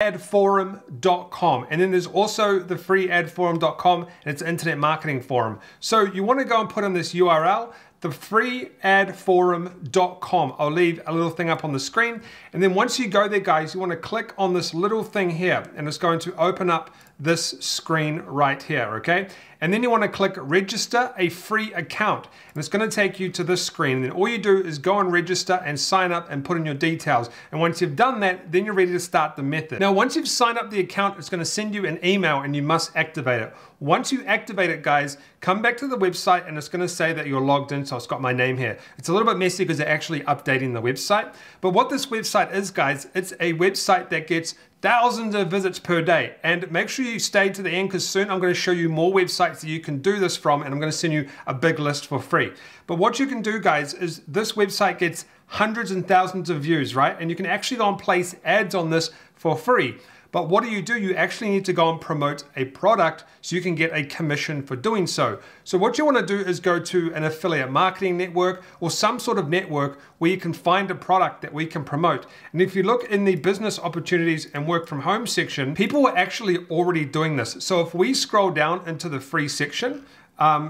freeadforum.com, and then there's also the freeadforum.com, and it's an internet marketing forum. So you want to go and put in this URL, the freeadforum.com. I'll leave a little thing up on the screen, and then once you go there, guys, you want to click on this little thing here, and it's going to open up this screen right here, okay? And then you want to click register a free account, and it's going to take you to this screen, and then all you do is go and register and sign up and put in your details. And once you've done that, then you're ready to start the method. Now, once you've signed up the account, it's going to send you an email and you must activate it. Once you activate it, guys, come back to the website and it's going to say that you're logged in. So it's got my name here. It's a little bit messy because they're actually updating the website. But what this website is, guys, it's a website that gets thousands of visits per day. And make sure you stay to the end, because soon I'm going to show you more websites that you can do this from, and I'm going to send you a big list for free. But what you can do, guys, is this website gets hundreds and thousands of views, right? And you can actually go and place ads on this for free. But what do? You actually need to go and promote a product so you can get a commission for doing so. So what you want to do is go to an affiliate marketing network or some sort of network where you can find a product that we can promote. And if you look in the business opportunities and work from home section, people are actually already doing this. So if we scroll down into the free section,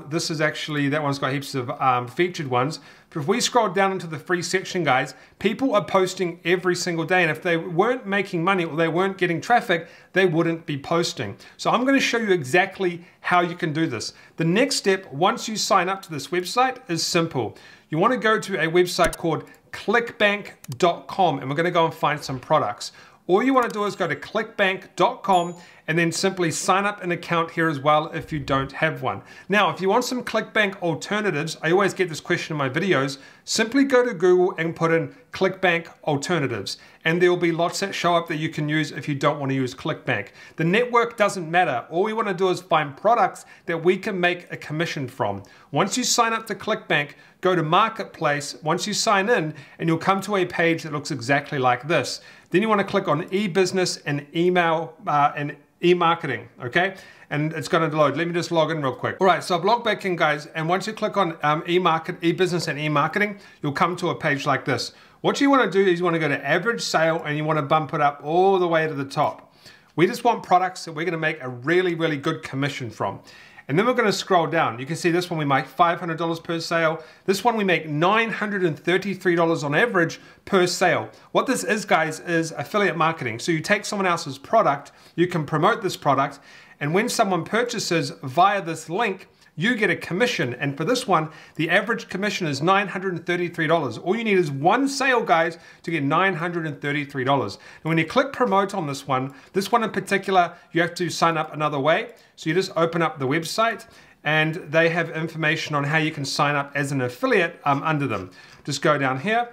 this is actually, that one's got heaps of featured ones. But if we scroll down into the free section, guys, people are posting every single day. And if they weren't making money or they weren't getting traffic, they wouldn't be posting. So I'm going to show you exactly how you can do this. The next step, once you sign up to this website, is simple. You want to go to a website called clickbank.com, and we're going to go and find some products. All you want to do is go to clickbank.com and then simply sign up an account here as well if you don't have one. Now, if you want some ClickBank alternatives, I always get this question in my videos, simply go to Google and put in ClickBank alternatives, and there will be lots that show up that you can use if you don't want to use ClickBank. The network doesn't matter. All we want to do is find products that we can make a commission from. Once you sign up to ClickBank, go to Marketplace. Once you sign in, and you'll come to a page that looks exactly like this. Then you want to click on e-business and email and e-marketing, okay? And it's going to load. Let me just log in real quick. All right, so I've logged back in, guys, and once you click on e-business and e-marketing, you'll come to a page like this. What you want to do is you want to go to average sale, and you want to bump it up all the way to the top. We just want products that we're going to make a really, really good commission from. And then we're going to scroll down. You can see this one we make $500 per sale. This one we make $933 on average per sale. What this is, guys, is affiliate marketing. So you take someone else's product, you can promote this product, and when someone purchases via this link, you get a commission. And for this one, the average commission is $933. All you need is one sale, guys, to get $933. And when you click promote on this one in particular, you have to sign up another way. So you just open up the website, and they have information on how you can sign up as an affiliate under them. Just go down here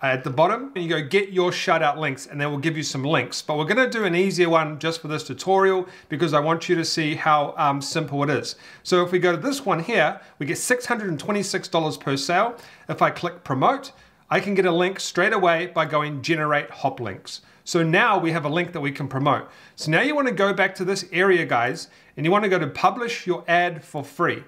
at the bottom, and you go get your shout out links, and they will give you some links. But we're going to do an easier one just for this tutorial because I want you to see how simple it is. So if we go to this one here, we get $626 per sale. If I click promote, I can get a link straight away by going generate hop links. So now we have a link that we can promote. So now you want to go back to this area, guys, and you want to go to publish your ad for free.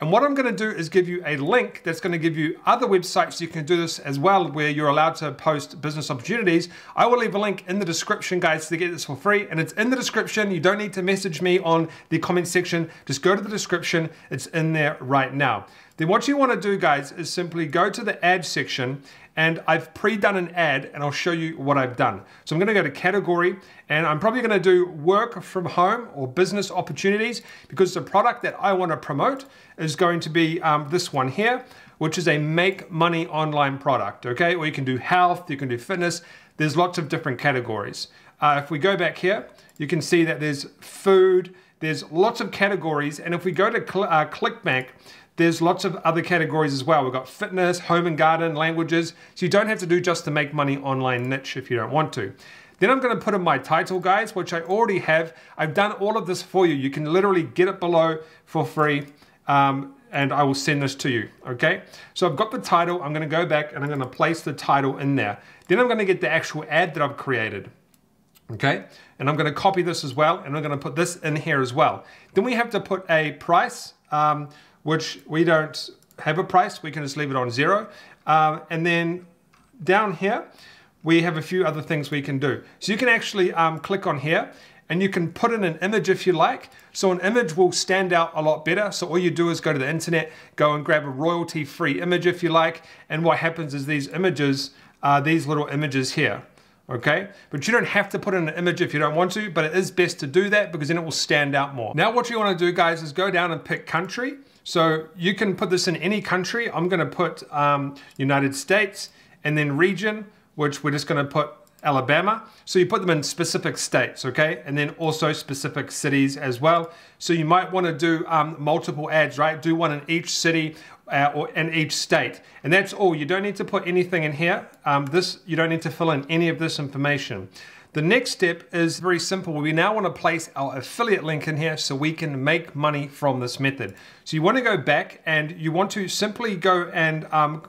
And what I'm going to do is give you a link that's going to give you other websites you can do this as well, where you're allowed to post business opportunities. I will leave a link in the description, guys, to get this for free. And it's in the description. You don't need to message me on the comment section. Just go to the description. It's in there right now. Then what you want to do, guys, is simply go to the ad section, and I've pre-done an ad, and I'll show you what I've done. So I'm going to go to category, and I'm probably going to do work from home or business opportunities, because the product that I want to promote is going to be this one here, which is a make money online product, okay? Or you can do health, you can do fitness. There's lots of different categories. If we go back here, you can see that there's food, there's lots of categories. And if we go to ClickBank, there's lots of other categories as well. We've got fitness, home and garden, languages. So you don't have to do just the make money online niche if you don't want to. Then I'm going to put in my title, guys, which I already have. I've done all of this for you. You can literally get it below for free, and I will send this to you, okay? So I've got the title. I'm going to go back and I'm going to place the title in there. Then I'm going to get the actual ad that I've created. Okay, and I'm going to copy this as well, and I'm going to put this in here as well. Then we have to put a price, which we don't have a price. We can just leave it on zero. And then down here, we have a few other things we can do. So you can actually click on here and you can put in an image if you like. So an image will stand out a lot better. So all you do is go to the internet, go and grab a royalty-free image if you like. And what happens is these images, these little images here, okay? But you don't have to put in an image if you don't want to, but it is best to do that because then it will stand out more. Now what you wanna do, guys, is go down and pick country. So you can put this in any country. I'm gonna put United States, and then region, which we're just gonna put Alabama. So you put them in specific states, okay? And then also specific cities as well. So you might wanna do multiple ads, right? Do one in each city or in each state. And that's all, you don't need to put anything in here. You don't need to fill in any of this information. The next step is very simple. We now wanna place our affiliate link in here so we can make money from this method. So you wanna go back and you want to simply go and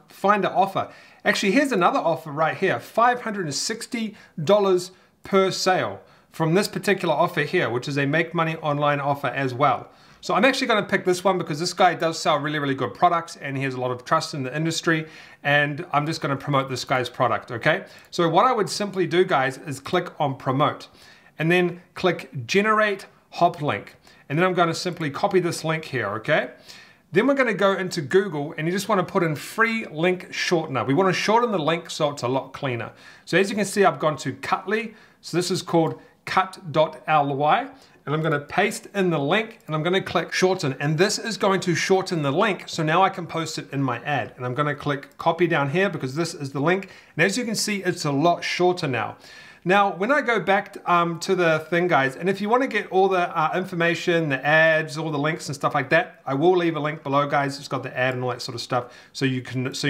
find an offer. Actually, here's another offer right here, $560 per sale from this particular offer here, which is a make money online offer as well. So I'm actually gonna pick this one because this guy does sell really, really good products and he has a lot of trust in the industry, and I'm just gonna promote this guy's product, okay? So what I would simply do, guys, is click on promote and then click generate hop link. And then I'm gonna simply copy this link here, okay? Then we're gonna go into Google and you just wanna put in free link shortener. We wanna shorten the link so it's a lot cleaner. So as you can see, I've gone to Cut.ly. So this is called Cut.ly. And I'm gonna paste in the link and I'm gonna click shorten. And this is going to shorten the link. So now I can post it in my ad. And I'm gonna click copy down here because this is the link. And as you can see, it's a lot shorter now. Now, when I go back to the thing, guys, and if you want to get all the information, the ads, all the links and stuff like that, I will leave a link below, guys. It's got the ad and all that sort of stuff, so you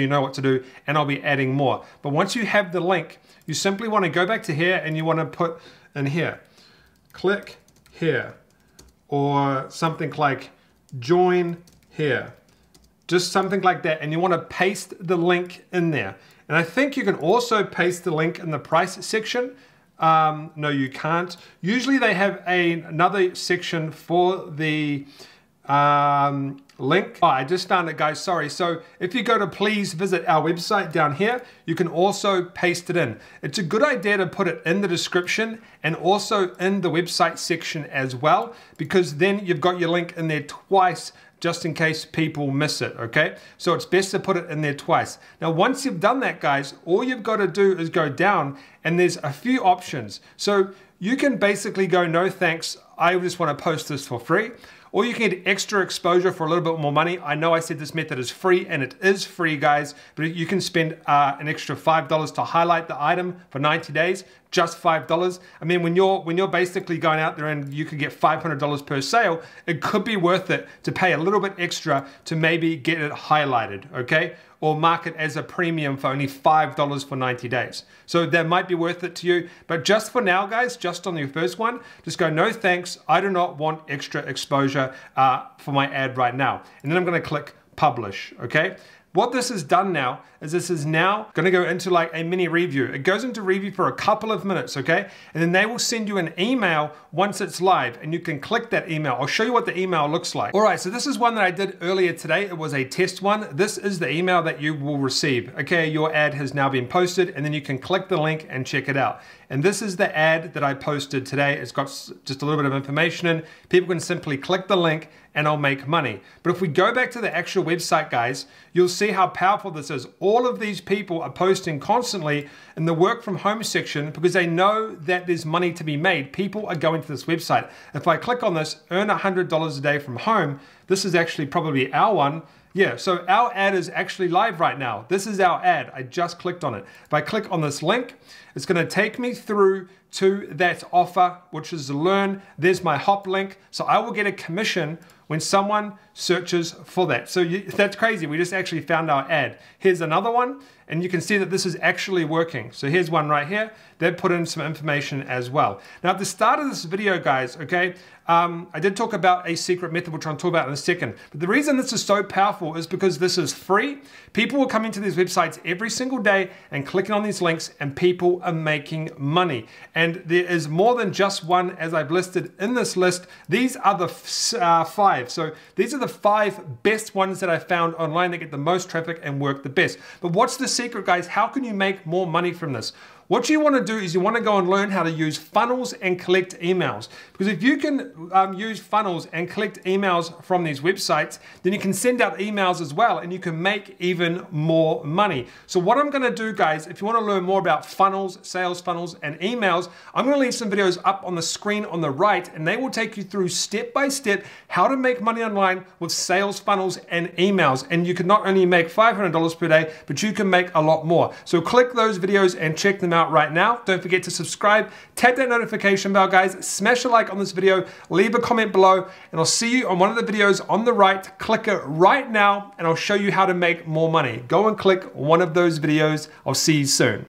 know what to do, and I'll be adding more. But once you have the link, you simply want to go back to here and you want to put in here, click here, or something like join here. Just something like that, and you wanna paste the link in there. And I think you can also paste the link in the price section. No, you can't. Usually they have another section for the link. Oh, I just found it, guys, sorry. So if you go to please visit our website down here, you can also paste it in. It's a good idea to put it in the description and also in the website section as well, because then you've got your link in there twice just in case people miss it, okay? So it's best to put it in there twice. Now, once you've done that, guys, all you've got to do is go down and there's a few options. So you can basically go, no thanks, I just want to post this for free. Or you can get extra exposure for a little bit more money. I know I said this method is free, and it is free, guys, but you can spend an extra $5 to highlight the item for 90 days, just $5. I mean, when you're basically going out there and you can get $500 per sale, it could be worth it to pay a little bit extra to maybe get it highlighted, okay? Or mark it as a premium for only $5 for 90 days. So that might be worth it to you. But just for now, guys, just on the first one, just go, no thanks, I do not want extra exposure for my ad right now. And then I'm gonna click publish, okay? What this has done now is this is now gonna go into like a mini review. It goes into review for a couple of minutes, okay? And then they will send you an email once it's live, and you can click that email. I'll show you what the email looks like. All right, so this is one that I did earlier today. It was a test one. This is the email that you will receive. Okay, your ad has now been posted, and then you can click the link and check it out. And this is the ad that I posted today. It's got just a little bit of information in. People can simply click the link and I'll make money. But if we go back to the actual website, guys, you'll see how powerful this is. All of these people are posting constantly in the work from home section because they know that there's money to be made. People are going to this website. If I click on this, earn $100 a day from home, this is actually probably our one. Yeah, so our ad is actually live right now. This is our ad, I just clicked on it. If I click on this link, it's gonna take me through to that offer, which is the learn, there's my hop link. So I will get a commission when someone searches for that. So that's crazy, we just actually found our ad. Here's another one, and you can see that this is actually working. So here's one right here, they put in some information as well. Now at the start of this video, guys, okay, I did talk about a secret method, which I'll talk about in a second. But the reason this is so powerful is because this is free. People are coming to these websites every single day and clicking on these links, and people are making money. And there is more than just one, as I've listed in this list. These are the five. So these are the five best ones that I found online that get the most traffic and work the best. But what's the secret, guys? How can you make more money from this? What you want to do is you want to go and learn how to use funnels and collect emails. Because if you can use funnels and collect emails from these websites, then you can send out emails as well and you can make even more money. So what I'm going to do, guys, if you want to learn more about funnels, sales funnels, and emails, I'm going to leave some videos up on the screen on the right, and they will take you through step by step how to make money online with sales funnels and emails. And you can not only make $500 per day, but you can make a lot more. So click those videos and check them out right now. Don't forget to subscribe, tap that notification bell, guys, smash a like on this video, leave a comment below, and I'll see you on one of the videos on the right. Click it right now, and I'll show you how to make more money. Go and click one of those videos. I'll see you soon.